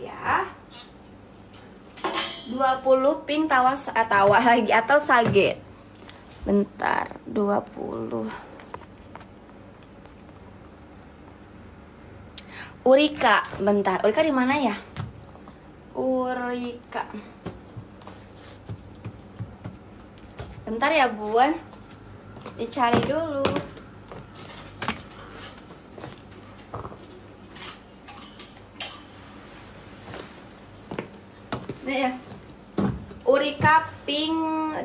ya. 20 pink tawa lagi atau sage. Bentar, 20. Urika, bentar. Urika di mana ya? Urika. Bentar ya, Bun. Dicari dulu. Nih ya. Urika pink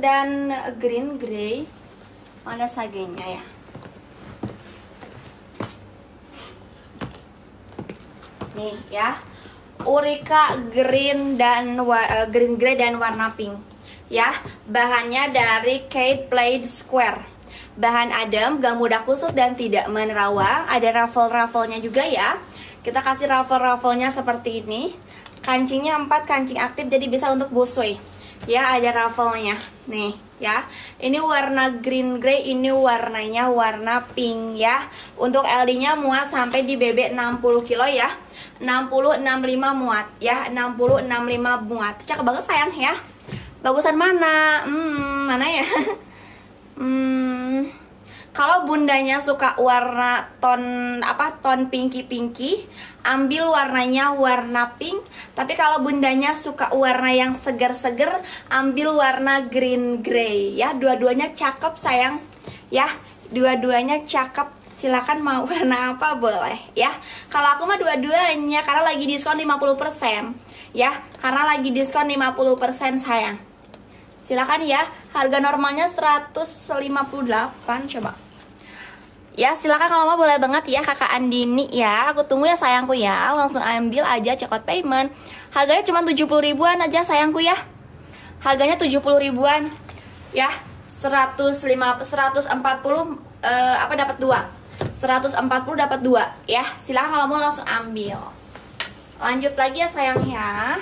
dan green grey. Mana sagenya ya? Nih ya. Urika green dan green grey dan warna pink. Ya, bahannya dari Kate Plaid Square. Bahan adem, gak mudah kusut dan tidak menerawang. Ada ruffle-rufflenya juga ya. Kita kasih ruffle-rufflenya seperti ini. Kancingnya 4 kancing aktif jadi bisa untuk busui. Ya, ada ruffle-nya. Nih, ya. Ini warna green grey, ini warnanya warna pink ya. Untuk LD-nya muat sampai di BB 60 kilo ya. 60 65 muat ya. 60 65 muat. Cakep banget sayang ya. Bagusan mana? Mana ya? Kalau bundanya suka warna ton pinky-pinky, ambil warnanya warna pink. Tapi kalau bundanya suka warna yang seger-seger, ambil warna green grey ya. Dua-duanya cakep sayang ya. Dua-duanya cakep. Silakan mau warna apa boleh ya. Kalau aku mah dua-duanya karena lagi diskon 50% ya. Karena lagi diskon 50% sayang. Silakan ya. Harga normalnya 158 coba. Ya silakan kalau mau boleh banget ya Kakak Andini ya. Aku tunggu ya sayangku ya. Langsung ambil aja check out payment. Harganya cuma 70 ribuan aja sayangku ya. Harganya 70 ribuan. Ya 140 dapat 2. 140 dapat 2 ya. Silakan kalau mau langsung ambil. Lanjut lagi ya sayang ya.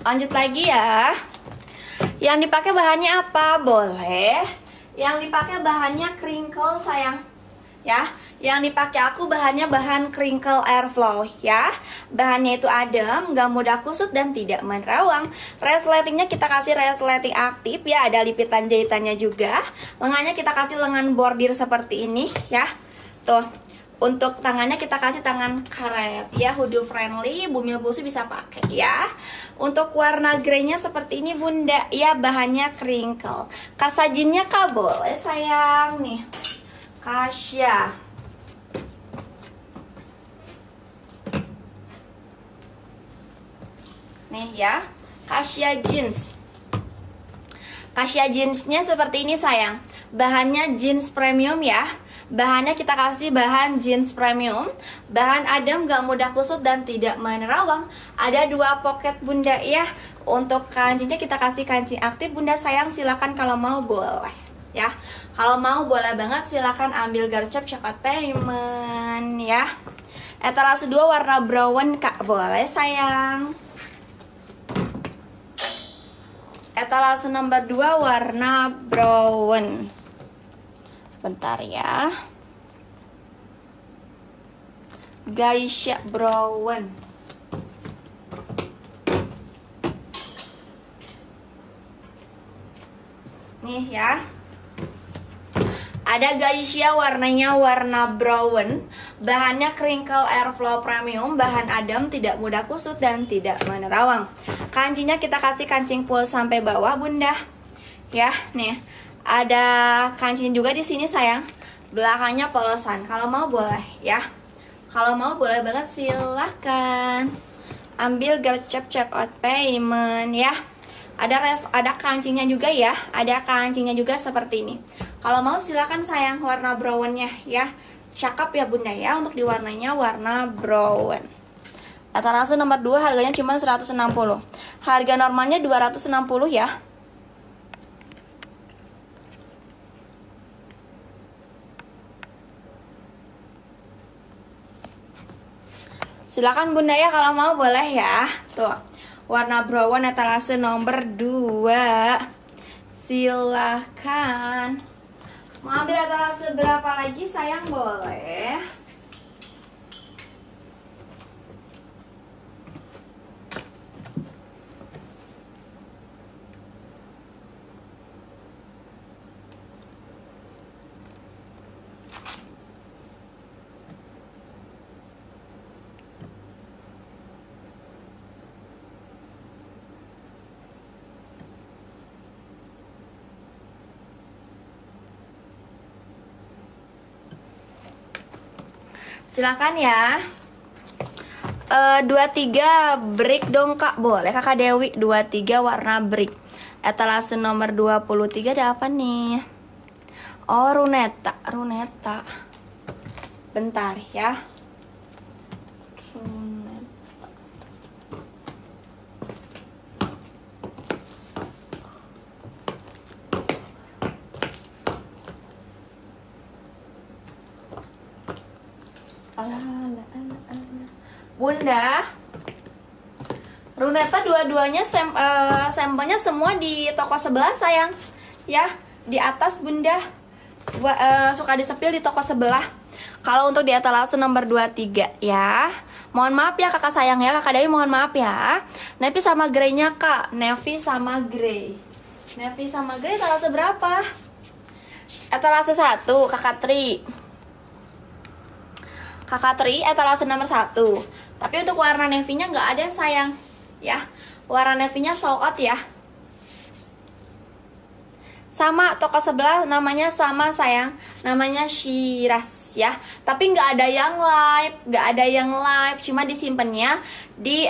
Lanjut lagi ya. Yang dipakai bahannya apa? Boleh. Yang dipakai bahannya crinkle sayang. Ya, yang dipakai aku bahannya bahan crinkle airflow ya. Bahannya itu adem, gak mudah kusut dan tidak menerawang. Resletingnya kita kasih resleting aktif ya. Ada lipitan jahitannya juga. Lengannya kita kasih lengan bordir seperti ini ya. Tuh. Untuk tangannya kita kasih tangan karet ya, hoodoo friendly, bumil busu bisa pakai ya. Untuk warna greynya seperti ini bunda ya, bahannya crinkle. Kasajinnya kak boleh sayang nih, Kasya. Nih ya, Kasya jeans. Kasya jeansnya seperti ini sayang. Bahannya jeans premium ya. Bahannya kita kasih bahan jeans premium. Bahan adem, gak mudah kusut dan tidak menerawang. Ada 2 pocket bunda ya. Untuk kancingnya kita kasih kancing aktif bunda sayang. Silakan kalau mau boleh ya. Kalau mau boleh banget silakan ambil garcep check out payment ya. Etalase 2 warna brown kak boleh sayang. Etalase nomor 2 warna brown. Bentar ya, Gaisha brown. Nih ya, ada Gaisha warnanya warna brown. Bahannya crinkle airflow premium. Bahan adem, tidak mudah kusut dan tidak menerawang. Kancingnya kita kasih kancing pull sampai bawah bunda. Ya nih. Ada kancing juga di sini sayang. Belakangnya polosan. Kalau mau boleh ya. Kalau mau boleh banget silahkan ambil gercep check out payment ya. Ada kancingnya juga ya. Ada kancingnya juga seperti ini. Kalau mau silahkan sayang warna brownnya ya. Cakep ya bunda ya. Untuk diwarnanya warna brown. Etalase nomor 2 harganya cuma 160. Harga normalnya 260 ya. Silakan bunda ya kalau mau boleh ya. Tuh warna brown etalase nomor 2. Silakan Seberapa lagi sayang boleh? Silakan ya. 23 brick dong Kak. Boleh Kakak Dewi, 23 warna brick. Etalase nomor 23 ada apa nih? Oh, Runeta, Runeta. Bentar ya. Bunda, Runeta dua-duanya sampelnya semua di toko sebelah sayang, ya di atas Bunda. Suka disepil di toko sebelah. Kalau untuk di etalase nomor 23 ya, mohon maaf ya kakak sayang ya, Kakak Dewi mohon maaf ya. Navy sama greynya Kak, navy sama grey. Navy sama grey etalase berapa? Etalase 1 Kakak Tri. Kakak Tri etalase nomor 1. Tapi untuk warna navy-nya nggak ada sayang. Ya, warna navy-nya sold out ya. Sama toko sebelah namanya sama sayang, namanya Shiraz ya. Tapi nggak ada yang live, nggak ada yang live, cuma disimpannya di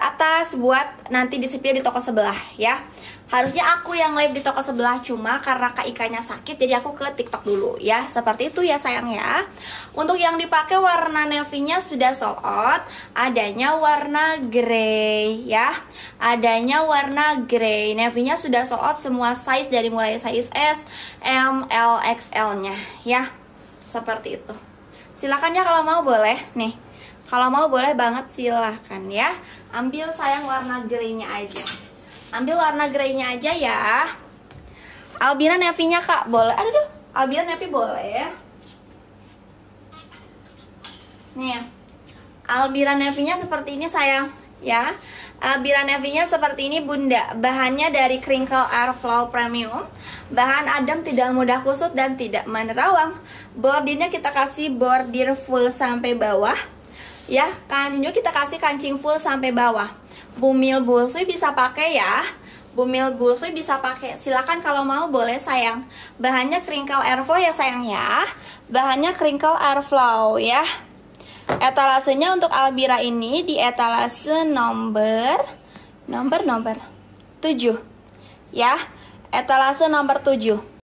atas buat nanti disipil di toko sebelah ya. Harusnya aku yang live di toko sebelah, cuma karena Kak Ika-nya sakit jadi aku ke TikTok dulu ya. Seperti itu ya sayang ya. Untuk yang dipakai warna navy-nya sudah sold out. Adanya warna grey ya. Adanya warna grey. Navy-nya sudah sold out semua size, dari mulai size S, M, L, XL-nya ya. Seperti itu. Silakan ya kalau mau boleh nih. Kalau mau boleh banget silahkan ya. Ambil sayang warna grey-nya aja. Ambil warna greynya aja ya. Albina navy-nya Kak, boleh? Aduh, Albina navy boleh. Nih, Albina navy-nya seperti ini sayang ya. Albina navy-nya seperti ini Bunda. Bahannya dari Crinkle Airflow Premium. Bahan adem, tidak mudah kusut dan tidak menerawang. Bordirnya kita kasih bordir full sampai bawah. Ya, kancingnya kita kasih kancing full sampai bawah. Bumil busui bisa pakai ya. Bumil busui bisa pakai. Silakan kalau mau boleh sayang. Bahannya Crinkle Airflow ya sayang ya. Bahannya Crinkle Airflow ya. Etalasenya untuk Albira ini di etalase nomor 7. Ya. Etalase nomor 7.